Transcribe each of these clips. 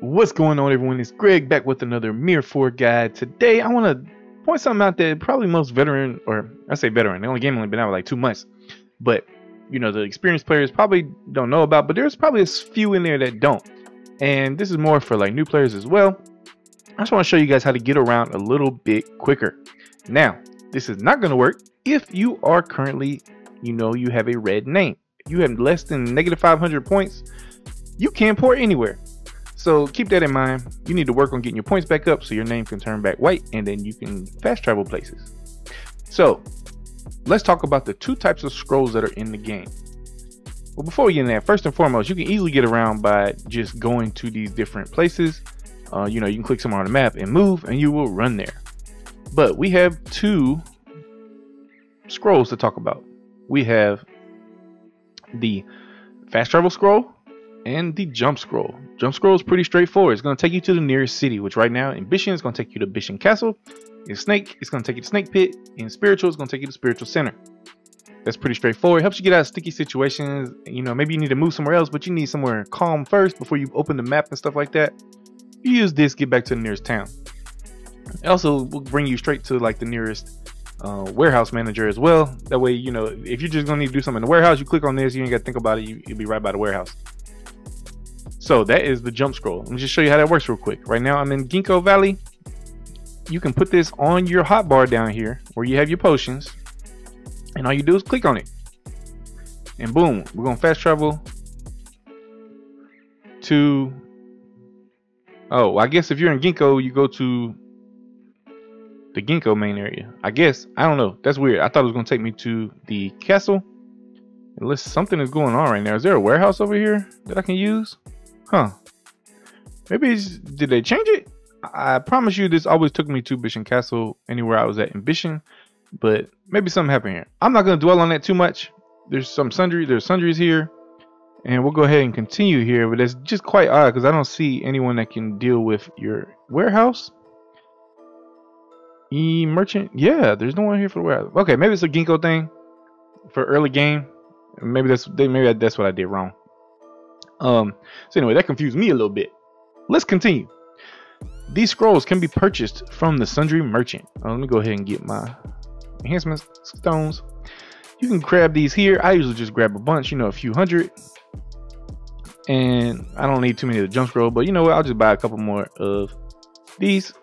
What's going on, everyone? It's Greg back with another MIR4 guide. Today I want to point something out that probably most veteran, or I say veteran, the only game only been out like 2 months, but you know, the experienced players probably don't know about, but there's probably a few in there that don't, and this is more for like new players as well. I just want to show you guys how to get around a little bit quicker. Now this is not going to work if you are currently, you know, you have a red name. If you have less than -500 points, you can't port anywhere. So keep that in mind. You need to work on getting your points back up so your name can turn back white, and then you can fast travel places. So let's talk about the two types of scrolls that are in the game. Well, before we get into that, first and foremost, you can easily get around by just going to these different places. You know, you can click somewhere on the map and move, and you will run there. But we have two scrolls to talk about. We have the fast travel scroll and the jump scroll. Jump scroll is pretty straightforward. It's going to take you to the nearest city, which right now in Bishan is going to take you to Bishan Castle. In Snake, it's going to take you to Snake Pit. In Spiritual, it's going to take you to Spiritual Center. That's pretty straightforward. It helps you get out of sticky situations. You know, maybe you need to move somewhere else, but you need somewhere calm first before you open the map and stuff like that. You use this, get back to the nearest town. It also will bring you straight to like the nearest warehouse manager as well. That way, you know, if you're just going to need to do something in the warehouse, you click on this, you ain't got to think about it. You'll be right by the warehouse. So that is the jump scroll. Let me just show you how that works real quick. Right now I'm in Ginkgo Valley. You can put this on your hotbar down here where you have your potions, and all you do is click on it, and boom, we're gonna fast travel to, oh, I guess if you're in Ginkgo, you go to the Ginkgo main area, I guess. I don't know, that's weird. I thought it was gonna take me to the castle. Unless something is going on right now. Is there a warehouse over here that I can use? Huh, maybe it's, did they change it? I promise you this always took me to Bishan Castle anywhere I was at in Bishan, but maybe something happened here. I'm not going to dwell on that too much. There's sundries here, and we'll go ahead and continue here, but it's just quite odd because I don't see anyone that can deal with your warehouse. E-merchant, yeah, there's no one here for the warehouse. Okay, maybe it's a Ginkgo thing for early game. Maybe that's what I did wrong. So anyway, that confused me a little bit. Let's continue. These scrolls can be purchased from the sundry merchant. Let me go ahead and get my enhancement stones. You can grab these here. I usually just grab a bunch, you know, a few hundred, and I don't need too many of the jump scroll, but you know what, I'll just buy a couple more of these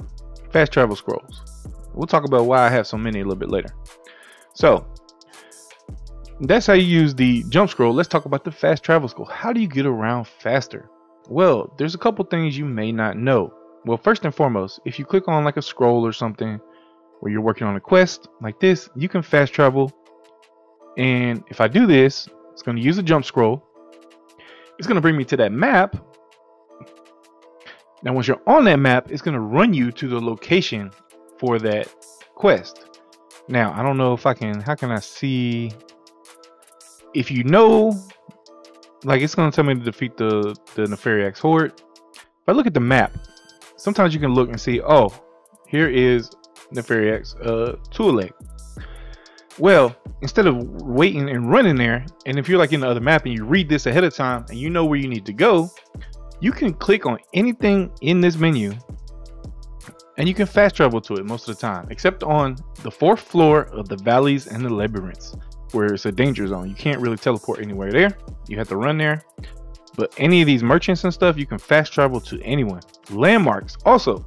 fast travel scrolls. We'll talk about why I have so many a little bit later. So that's how you use the jump scroll. Let's talk about the fast travel scroll. How do you get around faster? Well, there's a couple things you may not know. Well, first and foremost, if you click on like a scroll or something where you're working on a quest like this, you can fast travel. And if I do this, it's going to use a jump scroll. It's going to bring me to that map. Now, once you're on that map, it's going to run you to the location for that quest. Now, I don't know if I can, how can I see? If you know, like, it's going to tell me to defeat the Nefarious Horde. If I look at the map, sometimes you can look and see, oh, here is Nefarious Horde. Well, instead of waiting and running there, and if you're like in the other map and you read this ahead of time and you know where you need to go, you can click on anything in this menu and you can fast travel to it most of the time, except on the 4th floor of the valleys and the labyrinths, where it's a danger zone. You can't really teleport anywhere there, you have to run there. But any of these merchants and stuff, you can fast travel to anyone. Landmarks also,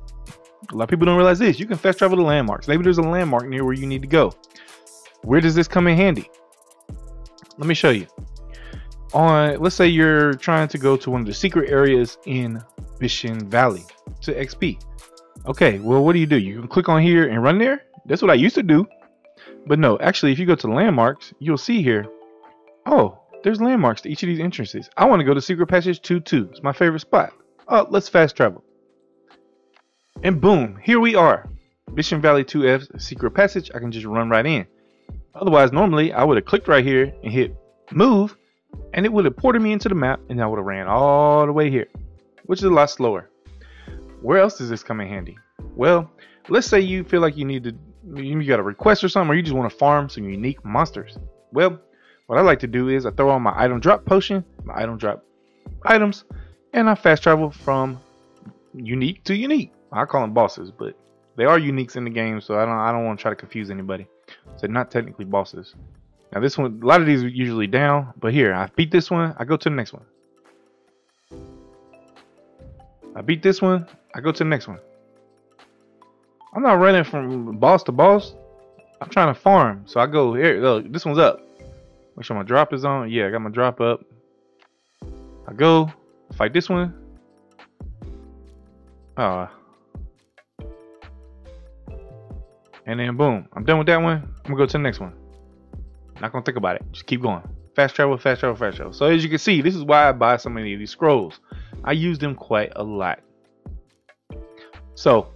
a lot of people don't realize this, you can fast travel to landmarks. Maybe there's a landmark near where you need to go. Where does this come in handy? Let me show you. On, let's say you're trying to go to one of the secret areas in Bishan Valley to XP. Okay, well, what do? You can click on here and run there. That's what I used to do. But no, actually, if you go to landmarks, you'll see here, oh, there's landmarks to each of these entrances. I want to go to Secret Passage 2-2. It's my favorite spot. Oh, let's fast travel. And boom, here we are. Bishan Valley 2F Secret Passage. I can just run right in. Otherwise, normally, I would have clicked right here and hit move, and it would have ported me into the map, and I would have ran all the way here, which is a lot slower. Where else does this come in handy? Well, let's say you feel like you need to, you got a request or something, or you just want to farm some unique monsters. Well, what I like to do is I throw on my item drop potion, my item drop items, and I fast travel from unique to unique. I call them bosses, but they are uniques in the game, so I don't want to try to confuse anybody. So they're not technically bosses. Now this one, a lot of these are usually down, but here, I beat this one, I go to the next one. I beat this one, I go to the next one. I'm not running from boss to boss. I'm trying to farm, so I go here. Look, this one's up. Make sure my drop is on. Yeah, I got my drop up. I go fight this one. And then boom, I'm done with that one. I'm gonna go to the next one. Not gonna think about it. Just keep going. Fast travel, fast travel, fast travel. So as you can see, this is why I buy so many of these scrolls. I use them quite a lot. So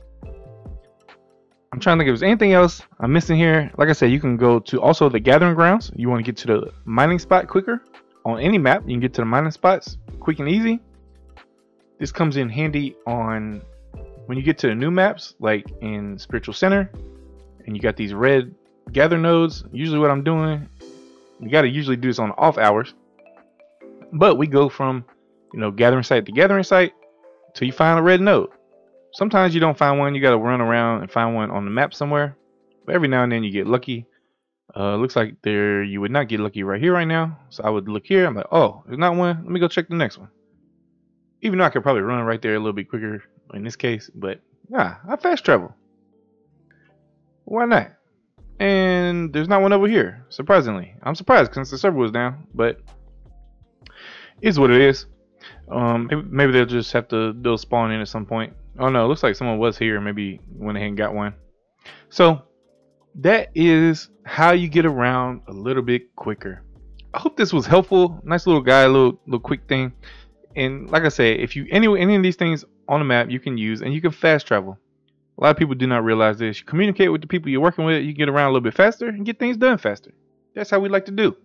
I'm trying to think if there's anything else I'm missing here. Like I said, you can go to also the gathering grounds. You want to get to the mining spot quicker. On any map, you can get to the mining spots quick and easy. This comes in handy on when you get to the new maps, like in Spiritual Center, and you got these red gather nodes. Usually what I'm doing, you got to usually do this on off hours, but we go from, you know, gathering site to gathering site till you find a red node. Sometimes you don't find one, you got to run around and find one on the map somewhere, but every now and then you get lucky. Looks like there you would not get lucky right here right now, so I would look here. I'm like, oh, there's not one, let me go check the next one. Even though I could probably run right there a little bit quicker in this case, but nah, I fast travel. Why not? And there's not one over here, surprisingly. I'm surprised since the server was down, but it's what it is. Maybe they'll just have to, they'll spawn in at some point. Oh no, it looks like someone was here, maybe went ahead and got one. So that is how you get around a little bit quicker. I hope this was helpful. Nice little guide, little quick thing. And like I said, if you any of these things on the map you can use, and you can fast travel. A lot of people do not realize this. You communicate with the people you're working with, you get around a little bit faster and get things done faster. That's how we like to do.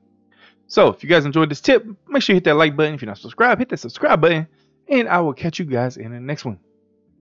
So if you guys enjoyed this tip, make sure you hit that like button. If you're not subscribed, hit that subscribe button, and I will catch you guys in the next one.